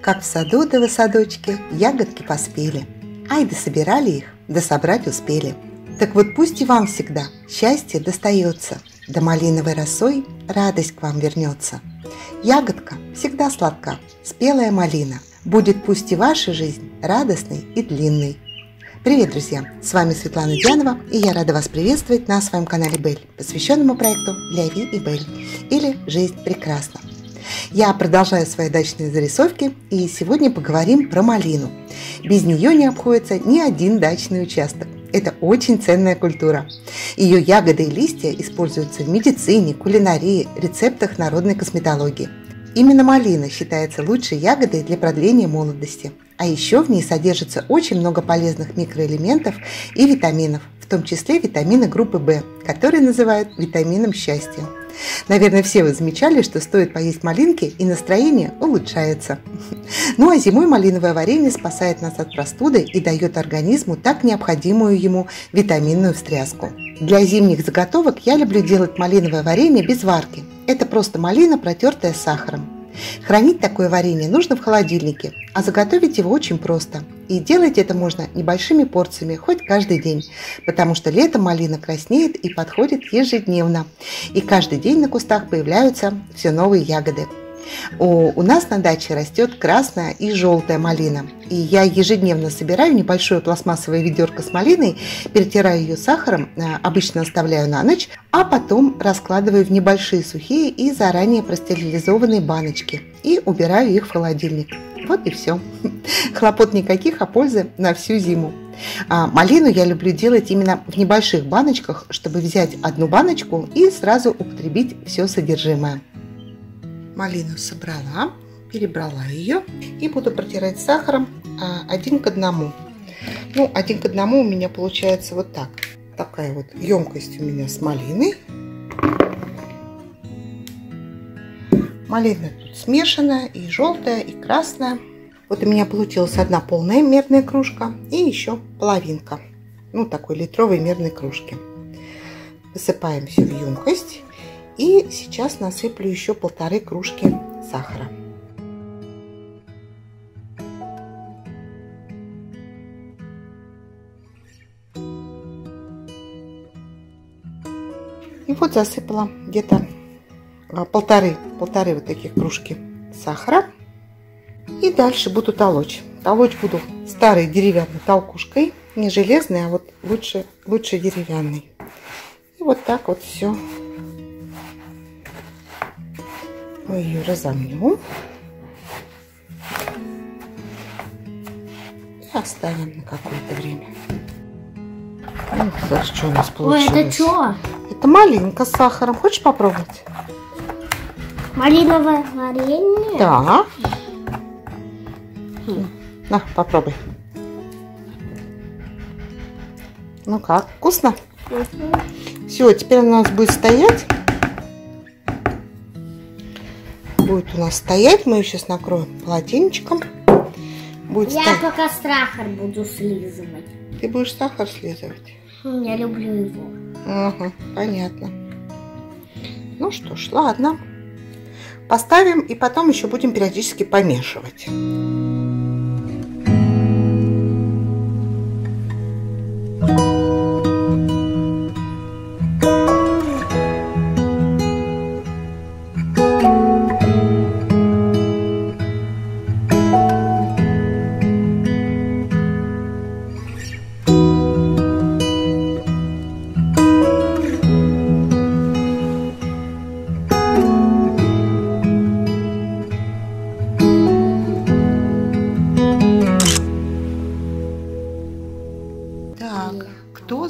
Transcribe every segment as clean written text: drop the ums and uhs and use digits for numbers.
Как в саду да в садочке ягодки поспели, ай да собирали их, да собрать успели. Так вот пусть и вам всегда счастье достается, да малиновой росой радость к вам вернется. Ягодка всегда сладка, спелая малина, будет пусть и ваша жизнь радостной и длинной. Привет, друзья! С вами Светлана Дианова, и я рада вас приветствовать на своем канале Belle, посвященному проекту La Vie est Belle, или «Жизнь прекрасна». Я продолжаю свои дачные зарисовки, и сегодня поговорим про малину. Без нее не обходится ни один дачный участок. Это очень ценная культура. Ее ягоды и листья используются в медицине, кулинарии, рецептах народной косметологии. Именно малина считается лучшей ягодой для продления молодости. А еще в ней содержится очень много полезных микроэлементов и витаминов, в том числе витамины группы В, которые называют витамином счастья. Наверное, все вы замечали, что стоит поесть малинки, и настроение улучшается. Ну а зимой малиновое варенье спасает нас от простуды и дает организму так необходимую ему витаминную встряску. Для зимних заготовок я люблю делать малиновое варенье без варки. Это просто малина, протертая с сахаром. Хранить такое варенье нужно в холодильнике, а заготовить его очень просто. И делать это можно небольшими порциями, хоть каждый день, потому что летом малина краснеет и подходит ежедневно. И каждый день на кустах появляются все новые ягоды. У нас на даче растет красная и желтая малина. И я ежедневно собираю небольшое пластмассовое ведерко с малиной, перетираю ее сахаром, обычно оставляю на ночь, а потом раскладываю в небольшие сухие и заранее простерилизованные баночки и убираю их в холодильник. Вот и все. Хлопот никаких, а пользы на всю зиму. Малину я люблю делать именно в небольших баночках, чтобы взять одну баночку и сразу употребить все содержимое. Малину собрала, перебрала ее и буду протирать сахаром 1 к 1. Ну, 1 к 1 у меня получается вот так. Такая вот емкость у меня с малиной. Малина тут смешанная, и желтая, и красная. Вот у меня получилась одна полная мерная кружка и еще половинка. Ну, такой литровой мерной кружки. Высыпаем все в емкость. И сейчас насыплю еще 1,5 кружки сахара. И вот засыпала где-то полторы вот таких кружки сахара. И дальше буду толочь. Толочь буду старой деревянной толкушкой. Не железной, а вот лучше деревянной. И вот так вот все. Мы ее разомнем и оставим на какое-то время. Ох, что у нас получилось? Ой, это что? Это малинка с сахаром. Хочешь попробовать? Малиновое варенье? Да. На, попробуй. Ну как, вкусно? Угу. Все, теперь у нас будет стоять. Будет у нас стоять, мы ее сейчас накроем полотенечком. Будет стоять. Пока сахар буду слизывать. Ты будешь сахар слизывать? Я люблю его. Ага, понятно. Ну что ж, ладно. Поставим и потом еще будем периодически помешивать.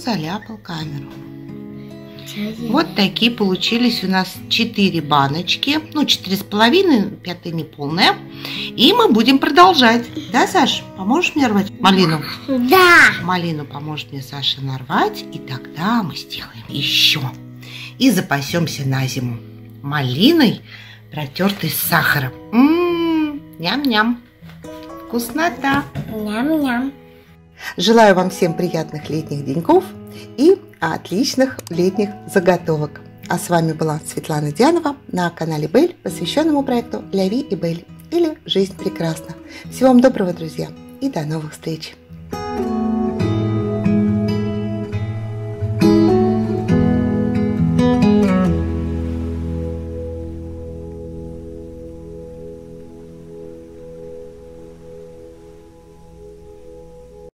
Заляпал камеру. Вот такие получились у нас 4 баночки, ну 4,5, 5 не полная. И мы будем продолжать. Да, Саш, поможешь мне рвать малину? Да. Малину поможет мне Саша нарвать, и тогда мы сделаем еще. И запасемся на зиму малиной, протертой с сахаром. Ням-ням. Вкуснота. Ням-ням. Желаю вам всем приятных летних деньков и отличных летних заготовок. А с вами была Светлана Дианова на канале Belle, посвященному проекту La Vie est Belle или Жизнь прекрасна. Всего вам доброго, друзья, и до новых встреч!